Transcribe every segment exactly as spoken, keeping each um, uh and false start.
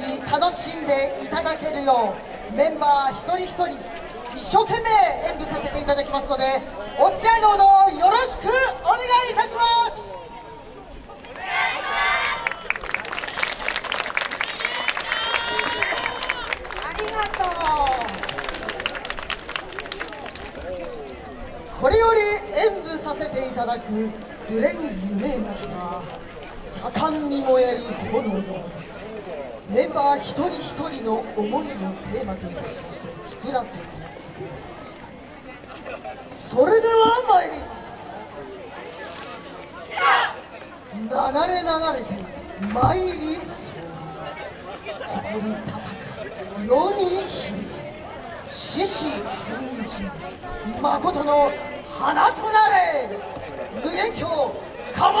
に楽しんでいただけるようメンバー一人一人一生懸命演舞させていただきますので、お付き合いのほどよろしくお願いいたします。これより演舞させていただく紅蓮夢巻は盛んに燃える炎のごとく、メンバー一人一人の思いをテーマといたしまして作らせていただきました。それでは参ります。流れ流れて参りそう、ここに叩く世に響く獅子奮迅、誠の花となれ、無限鏡構え。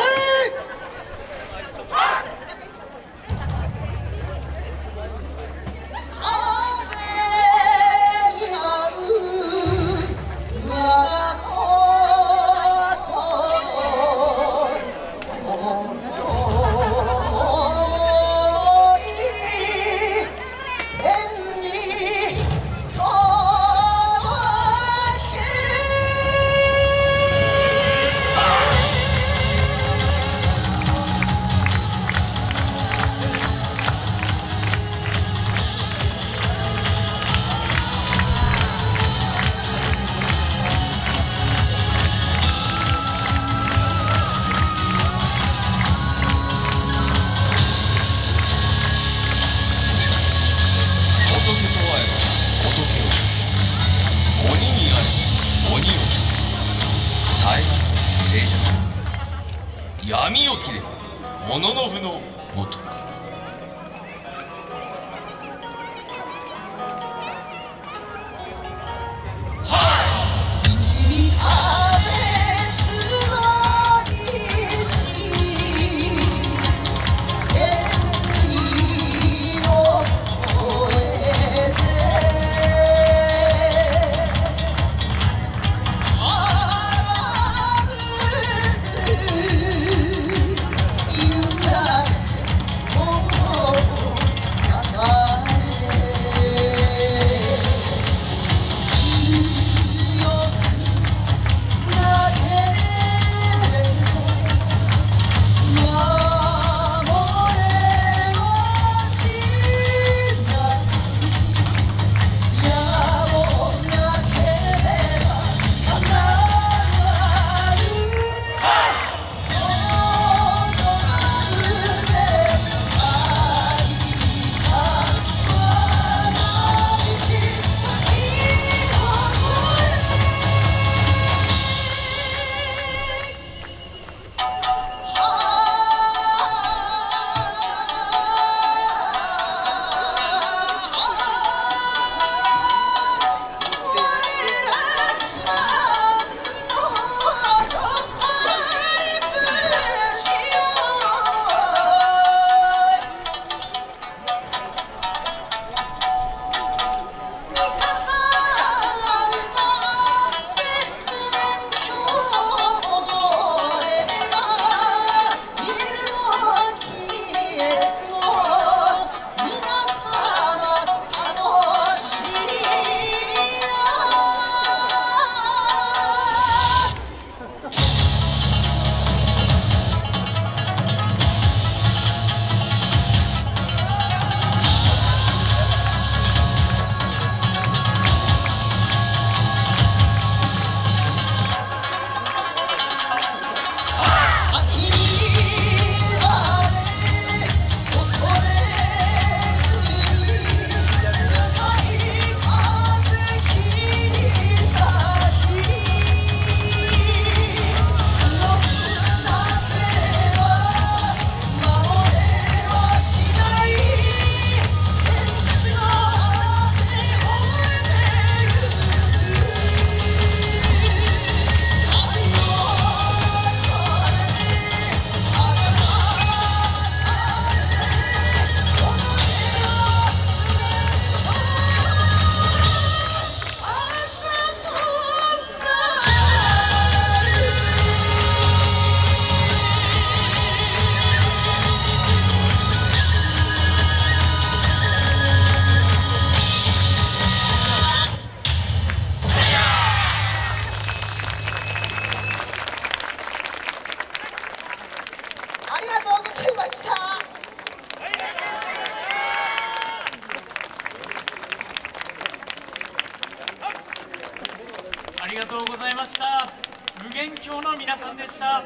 闇を切れモノノフのごとく。りがとうございました。無限郷の皆さんでした。